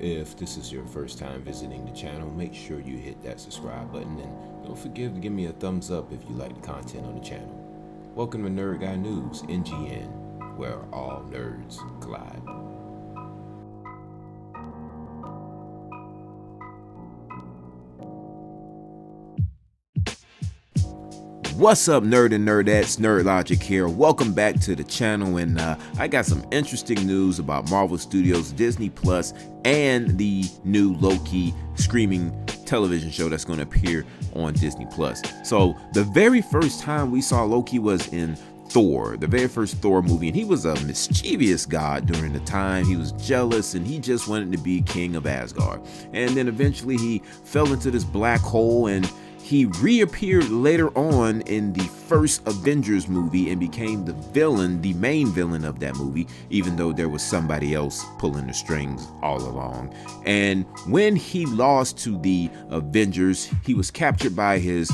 If this is your first time visiting the channel, make sure you hit that subscribe button, and don't forget to give me a thumbs up if you like the content on the channel. Welcome to Nerd Guy News, NGN, where all nerds collide. What's up, nerd and nerdettes? Nerd Logic here. Welcome back to the channel, and I got some interesting news about Marvel Studios, Disney+, and the new Loki streaming television show that's going to appear on Disney+. So the very first time we saw Loki was in Thor, the very first Thor movie, and he was a mischievous god during the time. He was jealous and he just wanted to be king of Asgard. And then eventually he fell into this black hole, and he reappeared later on in the first Avengers movie and became the villain, the main villain of that movie, even though there was somebody else pulling the strings all along. And when he lost to the Avengers, he was captured by his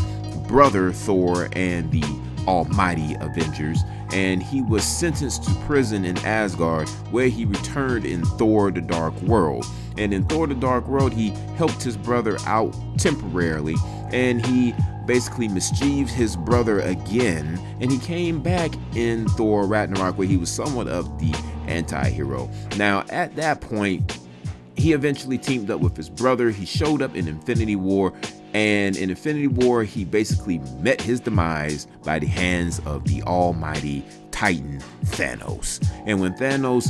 brother Thor and the Almighty Avengers, and he was sentenced to prison in Asgard, where he returned in Thor the Dark World. And in Thor the Dark World, he helped his brother out temporarily, and he basically mischieved his brother again, and he came back in Thor Ragnarok, where he was somewhat of the anti-hero. Now at that point, he eventually teamed up with his brother. He showed up in Infinity War, and in Infinity War, he basically met his demise by the hands of the almighty Titan Thanos. And when Thanos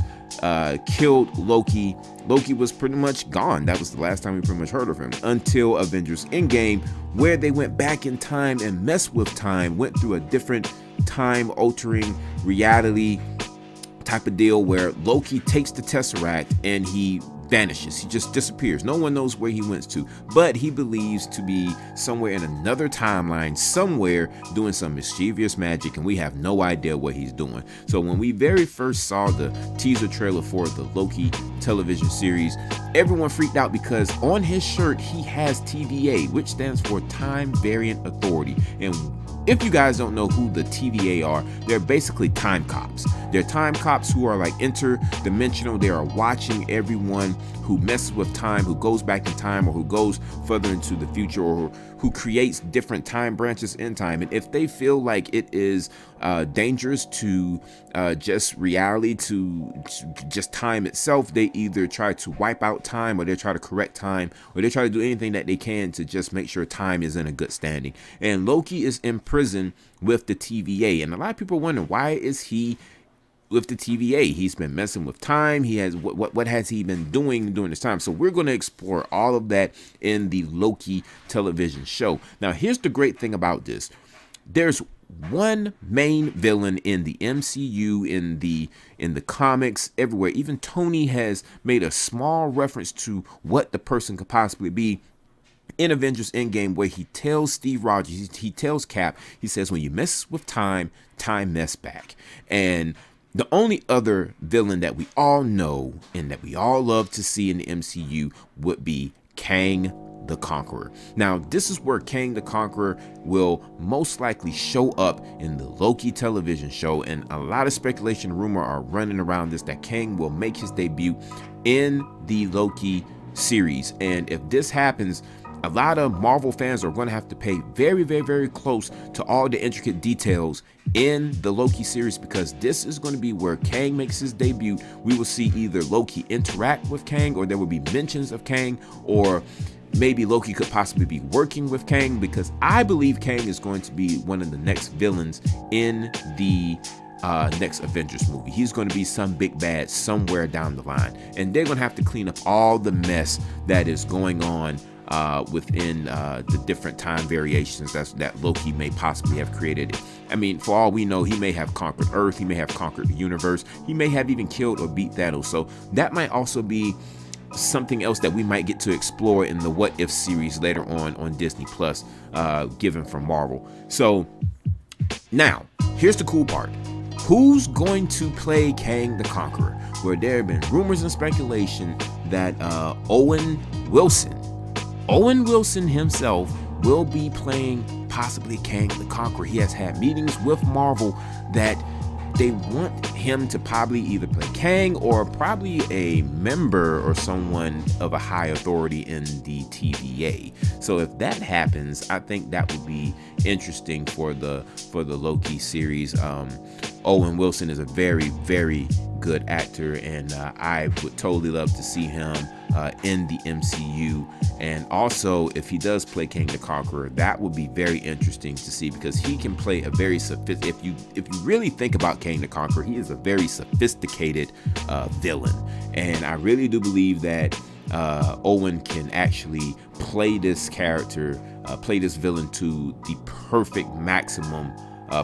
killed Loki, Loki was pretty much gone. That was the last time we pretty much heard of him, until Avengers Endgame, where they went back in time and messed with time, went through a different time altering reality type of deal, where Loki takes the Tesseract and he vanishes. He just disappears. No one knows where he went to, but he believes to be somewhere in another timeline, somewhere doing some mischievous magic, and we have no idea what he's doing. So when we very first saw the teaser trailer for the Loki television series, everyone freaked out because on his shirt he has TVA, which stands for Time Variant Authority. And if you guys don't know who the TVA are, they're basically time cops. They're time cops who are like interdimensional. They are watching everyone who messes with time, who goes back in time, or who goes further into the future, or who creates different time branches in time. And if they feel like it is dangerous to just reality, to just time itself, they either try to wipe out time, or they try to correct time, or they try to do anything that they can to just make sure time is in a good standing. And Loki is in prison with the TVA, and a lot of people wonder, why is he with the TVA? He's been messing with time. He has what has he been doing during this time? So we're going to explore all of that in the Loki television show. Now here's the great thing about this: there's one main villain in the MCU, in the comics, everywhere. Even Tony has made a small reference to what the person could possibly be in Avengers Endgame, where he tells Steve Rogers, he tells Cap, he says, when you mess with time, time mess back. And the only other villain that we all know and that we all love to see in the MCU would be Kang the Conqueror. Now, this is where Kang the Conqueror will most likely show up in the Loki television show, and a lot of speculation and rumor are running around this, that Kang will make his debut in the Loki series. And if this happens, a lot of Marvel fans are going to have to pay very, very, very close to all the intricate details in the Loki series, because this is going to be where Kang makes his debut. We will see either Loki interact with Kang, or there will be mentions of Kang, or maybe Loki could possibly be working with Kang, because I believe Kang is going to be one of the next villains in the next Avengers movie. He's going to be some big bad somewhere down the line, and they're going to have to clean up all the mess that is going on within the different time variations that Loki may possibly have created. I mean, for all we know, he may have conquered Earth, he may have conquered the universe, he may have even killed or beat Thanos. So that might also be something else that we might get to explore in the What If series later on Disney+, given from Marvel. So now here's the cool part: who's going to play Kang the Conqueror? Where there have been rumors and speculation that Owen Wilson himself will be playing possibly Kang the Conqueror. He has had meetings with Marvel that they want him to probably either play Kang or probably a member or someone of a high authority in the TVA. So if that happens, I think that would be interesting for the Loki series. Owen Wilson is a very, very good actor, and I would totally love to see him in the MCU. And also, if he does play Kang the Conqueror, that would be very interesting to see, because he can play a very sophisticated, if you really think about Kang the Conqueror, he is a very sophisticated villain, and I really do believe that Owen can actually play this character, play this villain to the perfect maximum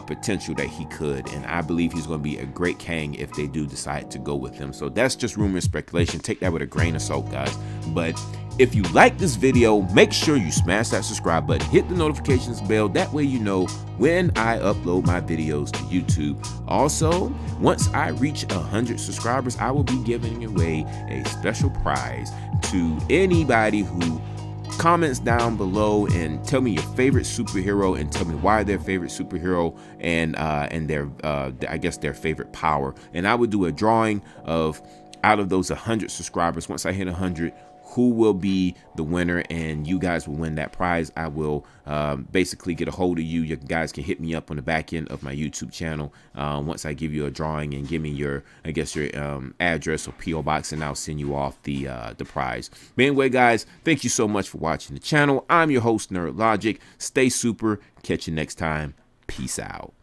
potential that he could, and I believe he's going to be a great Kang if they do decide to go with him. So that's just rumor and speculation. Take that with a grain of salt, guys. But if you like this video, make sure you smash that subscribe button, hit the notifications bell, that way you know when I upload my videos to YouTube. Also, once I reach 100 subscribers, I will be giving away a special prize to anybody who comments down below and tell me your favorite superhero and tell me why their favorite superhero and their I guess their favorite power. And I would do a drawing of, out of those 100 subscribers, once I hit 100, who will be the winner, and you guys will win that prize. I will basically get a hold of you. You guys can hit me up on the back end of my YouTube channel once I give you a drawing and give me your, I guess, your address or PO box, and I'll send you off the prize. But anyway, guys, thank you so much for watching the channel. I'm your host, Nerd Logic. Stay super. Catch you next time. Peace out.